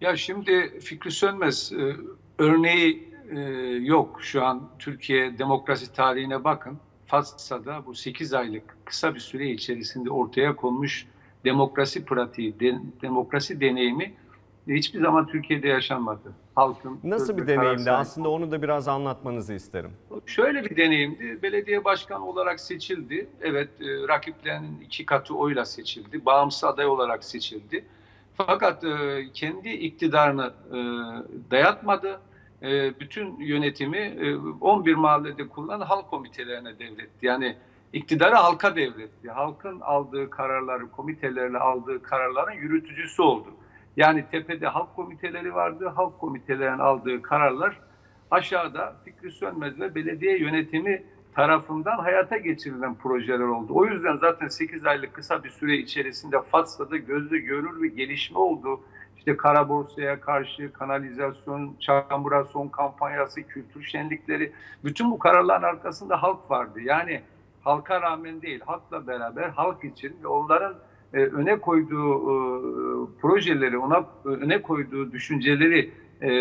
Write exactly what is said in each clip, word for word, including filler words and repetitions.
Ya şimdi Fikri Sönmez e, örneği e, yok şu an Türkiye demokrasi tarihine bakın. Fatsa'da bu sekiz aylık kısa bir süre içerisinde ortaya konmuş demokrasi pratiği, de, demokrasi deneyimi hiçbir zaman Türkiye'de yaşanmadı. Halkın nasıl bir deneyimdi? Aslında onu da biraz anlatmanızı isterim. Şöyle bir deneyimdi. Belediye başkanı olarak seçildi. Evet, e, rakiplerinin iki katı oyla seçildi. Bağımsız aday olarak seçildi. Fakat e, kendi iktidarını e, dayatmadı. E, bütün yönetimi e, on bir mahallede kullanılan halk komitelerine devretti. Yani iktidarı halka devretti. Halkın aldığı kararları, komitelerle aldığı kararların yürütücüsü oldu. Yani tepede halk komiteleri vardı. Halk komitelerinin aldığı kararlar aşağıda Fikri Sönmez ve belediye yönetimi tarafından hayata geçirilen projeler oldu. O yüzden zaten sekiz aylık kısa bir süre içerisinde Fatsa'da gözle görülür bir gelişme oldu. İşte kara borsaya karşı kanalizasyon, çamura son kampanyası, kültür şenlikleri, bütün bu kararların arkasında halk vardı. Yani halka rağmen değil, halkla beraber, halk için ve onların e, öne koyduğu e, projeleri, ona öne koyduğu düşünceleri e,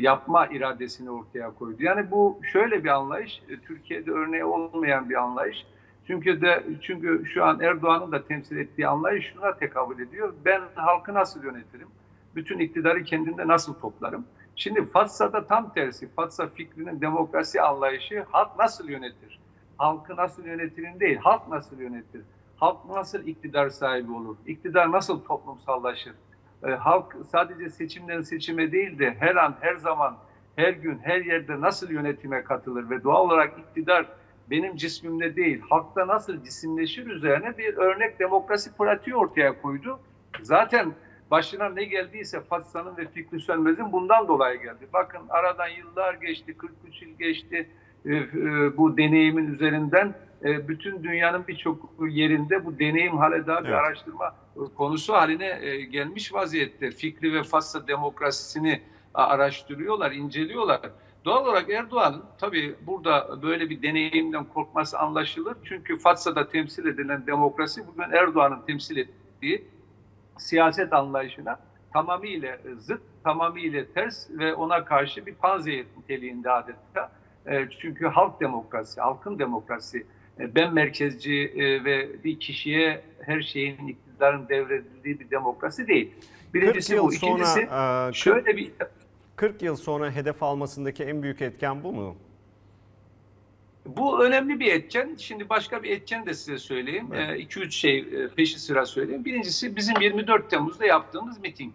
yapma iradesini ortaya koydu. Yani bu şöyle bir anlayış, e, Türkiye'de örneği olmayan bir anlayış. Çünkü de çünkü şu an Erdoğan'ın da temsil ettiği anlayış şuna tekabül ediyor. Ben halkı nasıl yönetirim? Bütün iktidarı kendimde nasıl toplarım? Şimdi Fatsa'da tam tersi. Fatsa fikrinin demokrasi anlayışı halk nasıl yönetir? Halkı nasıl yönetirim değil, halk nasıl yönetir? Halk nasıl iktidar sahibi olur? İktidar nasıl toplumsallaşır? E, halk sadece seçimden seçime değil de her an, her zaman, her gün, her yerde nasıl yönetime katılır? Ve doğal olarak iktidar benim cismimde değil, halkta nasıl cisimleşir üzerine bir örnek demokrasi pratiği ortaya koydu. Zaten başına ne geldiyse Fatsa'nın ve Fikri Sönmez'in bundan dolayı geldi. Bakın aradan yıllar geçti, kırk üç yıl geçti. Bu deneyimin üzerinden bütün dünyanın birçok yerinde bu deneyim hala daha bir evet. araştırma konusu haline gelmiş vaziyette. Fikri ve Fatsa demokrasisini araştırıyorlar, inceliyorlar. Doğal olarak Erdoğan tabii burada böyle bir deneyimden korkması anlaşılır. Çünkü Fatsa'da temsil edilen demokrasi bugün Erdoğan'ın temsil ettiği siyaset anlayışına tamamıyla zıt, tamamıyla ters ve ona karşı bir panzehir niteliğinde adeta. Çünkü halk demokrasi, halkın demokrasi, ben merkezci ve bir kişiye her şeyin iktidarın devredildiği bir demokrasi değil. Birincisi bu, ikincisi sonra, şöyle bir... kırk yıl sonra hedef almasındaki en büyük etken bu mu? Bu önemli bir etken. Şimdi başka bir etken de size söyleyeyim. Evet. E, iki üç şey peşi sıra söyleyeyim. Birincisi bizim yirmi dört Temmuz'da yaptığımız miting.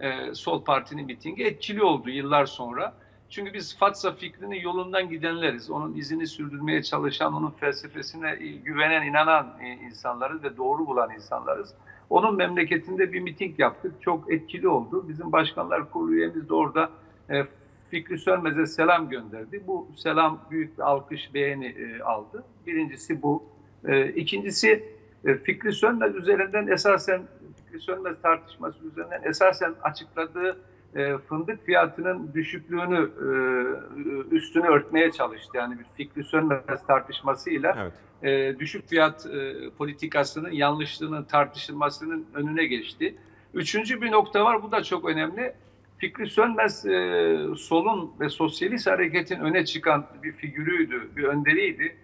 E, Sol Parti'nin mitingi etkili oldu yıllar sonra. Çünkü biz Fatsa fikrinin yolundan gidenleriz. Onun izini sürdürmeye çalışan, onun felsefesine güvenen, inanan insanlarız ve doğru bulan insanlarız. Onun memleketinde bir miting yaptık. Çok etkili oldu. Bizim başkanlar kurulu üyemiz de orada e, Fikri Sönmez'e selam gönderdi. Bu selam büyük bir alkış, beğeni e, aldı. Birincisi bu. E, ikincisi e, Fikri Sönmez üzerinden esasen, Fikri Sönmez tartışması üzerinden esasen açıkladığı e, fındık fiyatının düşüklüğünü, e, üstünü örtmeye çalıştı. Yani bir Fikri Sönmez tartışmasıyla evet. e, düşük fiyat e, politikasının yanlışlığının tartışılmasının önüne geçti. Üçüncü bir nokta var. Bu da çok önemli. Fikri Sönmez e, solun ve sosyalist hareketin öne çıkan bir figürüydü, bir önderiydi.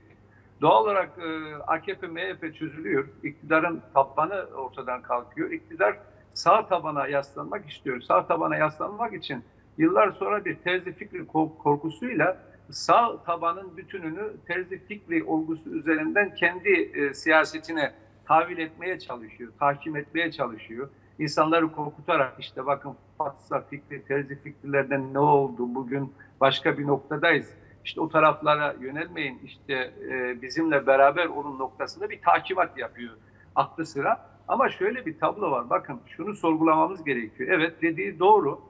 Doğal olarak e, A K P M H P çözülüyor. İktidarın tabanı ortadan kalkıyor. İktidar sağ tabana yaslanmak istiyor. Sağ tabana yaslanmak için yıllar sonra bir terzi fikri korkusuyla sağ tabanın bütününü terzi fikri olgusu üzerinden kendi e, siyasetine tahvil etmeye çalışıyor, tahkim etmeye çalışıyor. İnsanları korkutarak işte bakın Fatsa fikri, terzi fikirlerden ne oldu, bugün başka bir noktadayız. İşte o taraflara yönelmeyin, işte e, bizimle beraber onun noktasında bir takimat yapıyor aklı sıra. Ama şöyle bir tablo var, bakın şunu sorgulamamız gerekiyor. Evet, dediği doğru,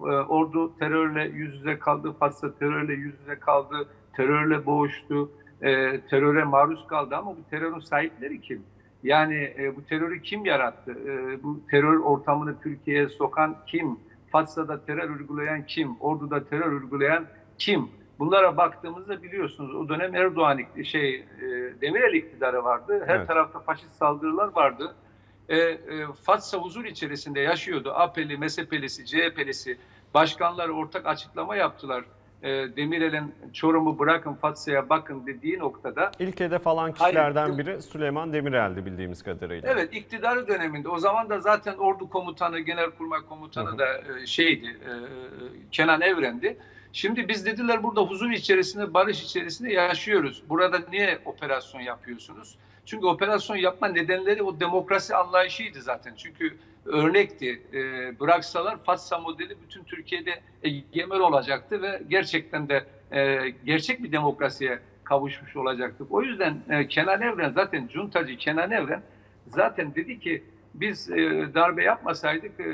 e, Ordu terörle yüz yüze kaldı, Fatsa terörle yüz yüze kaldı, terörle boğuştu, e, teröre maruz kaldı ama bu terörün sahipleri kim? Yani e, bu terörü kim yarattı? E, bu terör ortamını Türkiye'ye sokan kim? Fatsa'da terör uygulayan kim? Ordu'da terör uygulayan kim? Bunlara baktığımızda biliyorsunuz o dönem Erdoğan şey e, Demirel iktidarı vardı. Her evet. tarafta faşist saldırılar vardı. e, e, Fatsa huzur içerisinde yaşıyordu. A P'li, M S P'lisi, C H P'lisi başkanlar ortak açıklama yaptılar. E, Demirel'in Çorum'u bırakın Fatsa'ya bakın dediği noktada. İlk hedef alan kişilerden hayır, biri Süleyman Demirel'di bildiğimiz kadarıyla. Evet, iktidarı döneminde. O zaman da zaten Ordu komutanı, Genelkurmay komutanı hı hı. da e, şeydi, e, Kenan Evren'di. Şimdi biz dediler burada huzur içerisinde, barış içerisinde yaşıyoruz. Burada niye operasyon yapıyorsunuz? Çünkü operasyon yapma nedenleri o demokrasi anlayışıydı zaten. Çünkü örnekti. E, bıraksalar Fatsa modeli bütün Türkiye'de egemen olacaktı ve gerçekten de e, gerçek bir demokrasiye kavuşmuş olacaktık. O yüzden e, Kenan Evren zaten, Cuntacı Kenan Evren zaten dedi ki biz e, darbe yapmasaydık e,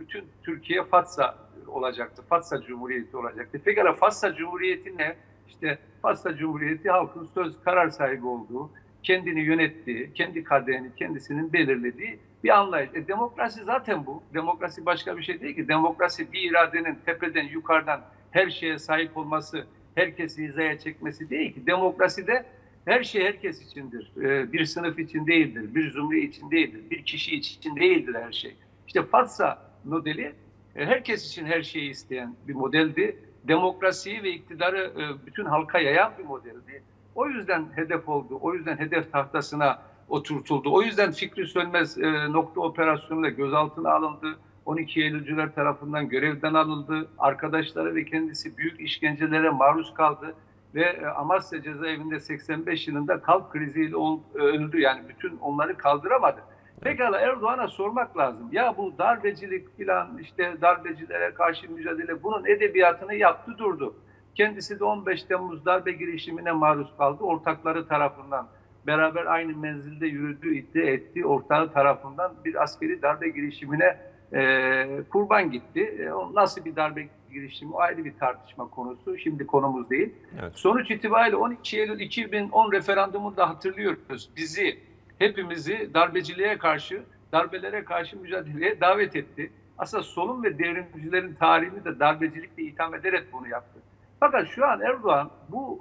bütün Türkiye Fatsa olacaktı. Fatsa Cumhuriyeti olacaktı. Pekala Fatsa Cumhuriyeti ne? İşte Fatsa Cumhuriyeti halkın söz karar sahibi olduğu, kendini yönettiği, kendi kaderini kendisinin belirlediği bir anlayış. E, demokrasi zaten bu. Demokrasi başka bir şey değil ki. Demokrasi bir iradenin tepeden yukarıdan her şeye sahip olması, herkesi hizaya çekmesi değil ki. Demokrasi de her şey herkes içindir. E, bir sınıf için değildir, bir zümre için değildir, bir kişi için değildir her şey. İşte Fatsa modeli herkes için her şeyi isteyen bir modeldi. Demokrasiyi ve iktidarı bütün halka yayan bir modeldi. O yüzden hedef oldu. O yüzden hedef tahtasına oturtuldu. O yüzden Fikri Sönmez nokta operasyonunda gözaltına alındı. on iki Eylülcüler tarafından görevden alındı. Arkadaşları ve kendisi büyük işkencelere maruz kaldı. Ve Amasya cezaevinde seksen beş yılında kalp kriziyle öldü. Yani bütün onları kaldıramadı. Pekala Erdoğan'a sormak lazım. Ya bu darbecilik filan işte darbecilere karşı mücadele bunun edebiyatını yaptı durdu. Kendisi de on beş Temmuz darbe girişimine maruz kaldı. Ortakları tarafından beraber aynı menzilde yürüdüğü iddia etti. Ortağı tarafından bir askeri darbe girişimine e, kurban gitti. E, o nasıl bir darbe girişimi o ayrı bir tartışma konusu. Şimdi konumuz değil. Evet. Sonuç itibariyle on iki Eylül iki bin on referandumunu da hatırlıyoruz. Bizi hepimizi darbeciliğe karşı, darbelere karşı mücadeleye davet etti. Aslında solun ve devrimcilerin tarihini de darbecilikle itham ederek bunu yaptı. Fakat şu an Erdoğan bu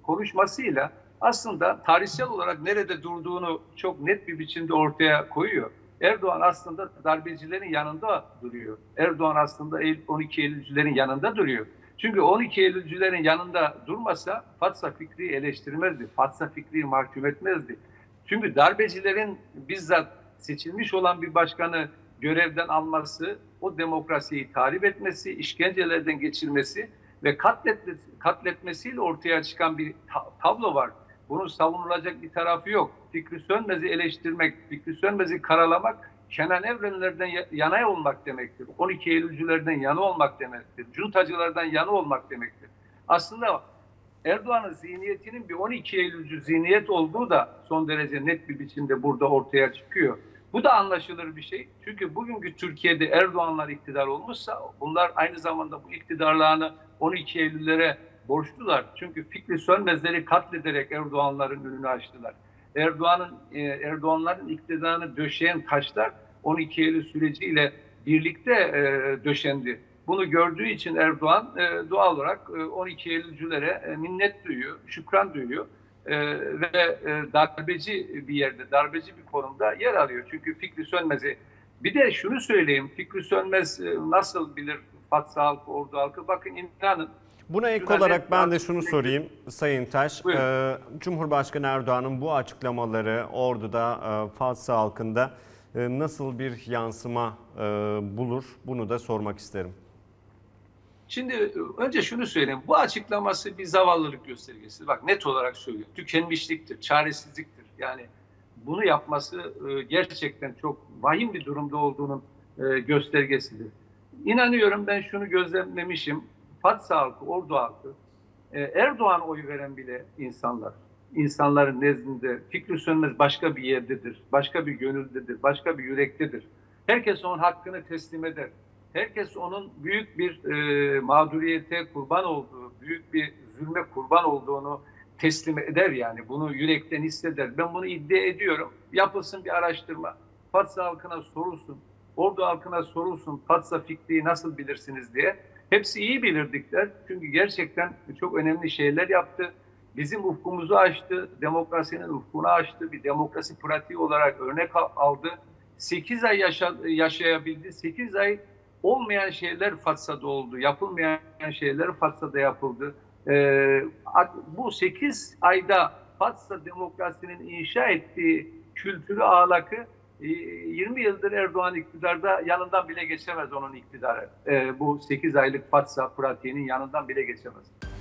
e, konuşmasıyla aslında tarihsel olarak nerede durduğunu çok net bir biçimde ortaya koyuyor. Erdoğan aslında darbecilerin yanında duruyor. Erdoğan aslında on iki Eylülcülerin yanında duruyor. Çünkü on iki Eylülcülerin yanında durmasa Fatsa Fikri'yi eleştirmezdi, Fatsa Fikri'yi mahkum etmezdi. Çünkü darbecilerin bizzat seçilmiş olan bir başkanı görevden alması, o demokrasiyi tahrip etmesi, işkencelerden geçirmesi ve katletmesiyle ortaya çıkan bir tablo var. Bunun savunulacak bir tarafı yok. Fikri Sönmez'i eleştirmek, Fikri Sönmez'i karalamak, Kenan Evrenlerden yana olmak demektir. on iki Eylülcülerden yana olmak demektir. Cuntacılardan yana olmak demektir. Aslında Erdoğan'ın zihniyetinin bir on iki Eylülcü zihniyet olduğu da son derece net bir biçimde burada ortaya çıkıyor. Bu da anlaşılır bir şey. Çünkü bugünkü Türkiye'de Erdoğanlar iktidar olmuşsa bunlar aynı zamanda bu iktidarlarını on iki Eylüllere borçlular. Çünkü Fikri Sönmezleri katlederek Erdoğanların önünü açtılar. Erdoğan'ın Erdoğanların iktidarını döşeyen taşlar on iki Eylül süreciyle birlikte döşendi. Bunu gördüğü için Erdoğan e, doğal olarak e, on iki Eylülcülere e, minnet duyuyor, şükran duyuyor e, ve e, darbeci bir yerde, darbeci bir konumda yer alıyor. Çünkü Fikri Sönmez'i, bir de şunu söyleyeyim, Fikri Sönmez e, nasıl bilir Fatsa halkı, Ordu halkı? Bakın inanın. Buna ek olarak ben de şunu sorayım Sayın Taş. E, Cumhurbaşkanı Erdoğan'ın bu açıklamaları Ordu'da, e, Fatsa halkında e, nasıl bir yansıma e, bulur? Bunu da sormak isterim. Şimdi önce şunu söyleyeyim. Bu açıklaması bir zavallılık göstergesi. Bak net olarak söylüyor. Tükenmişliktir, çaresizliktir. Yani bunu yapması gerçekten çok vahim bir durumda olduğunun göstergesidir. İnanıyorum ben şunu gözlemlemişim. Fatsa halkı, Ordu halkı, Erdoğan'a oy veren bile insanlar, insanların nezdinde Fikri Sönmez başka bir yerdedir, başka bir gönüldedir, başka bir yürektedir. Herkes onun hakkını teslim eder. Herkes onun büyük bir e, mağduriyete kurban olduğu, büyük bir zulme kurban olduğunu teslim eder yani. Bunu yürekten hisseder. Ben bunu iddia ediyorum. Yapılsın bir araştırma. Fatsa halkına sorulsun, Ordu halkına sorulsun, Fatsa Fikri'yi nasıl bilirsiniz diye. Hepsi iyi bilirdikler. Çünkü gerçekten çok önemli şeyler yaptı. Bizim ufkumuzu açtı, demokrasinin ufkunu açtı. Bir demokrasi pratiği olarak örnek aldı. sekiz ay yaşa, yaşayabildi. sekiz ay olmayan şeyler Fatsa'da oldu. Yapılmayan şeyler Fatsa'da yapıldı. Ee, bu sekiz ayda Fatsa demokrasinin inşa ettiği kültürü, ahlakı yirmi yıldır Erdoğan iktidarda yanından bile geçemez onun iktidarı. Ee, bu sekiz aylık Fatsa pratiğinin yanından bile geçemez.